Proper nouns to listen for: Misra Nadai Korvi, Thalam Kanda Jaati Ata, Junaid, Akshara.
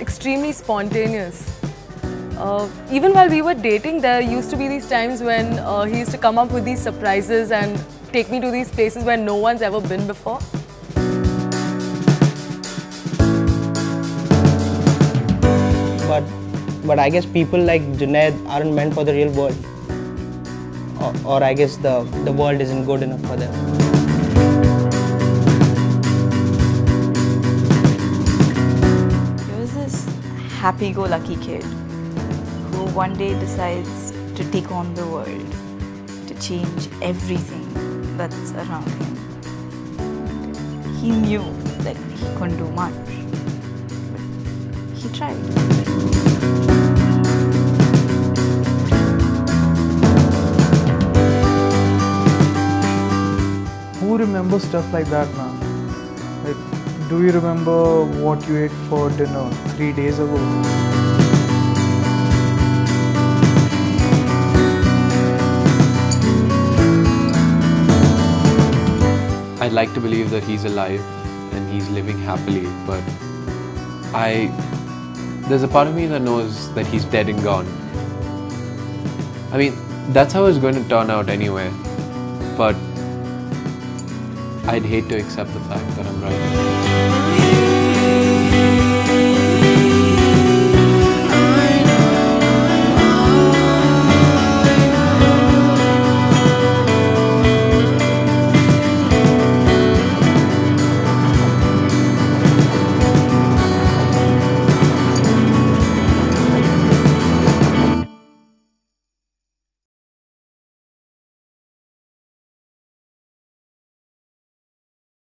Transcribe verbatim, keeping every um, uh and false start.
extremely spontaneous. Uh, even while we were dating, there used to be these times when uh, he used to come up with these surprises and take me to these places where no one's ever been before. But, but I guess people like Junaid aren't meant for the real world. Or, or I guess the, the world isn't good enough for them. Happy-go-lucky kid who one day decides to take on the world, to change everything that's around him. He knew that he couldn't do much, but he tried. Who remembers stuff like that now? Like, do you remember what you ate for dinner three days ago? I'd like to believe that he's alive and he's living happily, but I... there's a part of me that knows that he's dead and gone. I mean, that's how it's going to turn out anyway, but I'd hate to accept the fact that I'm right.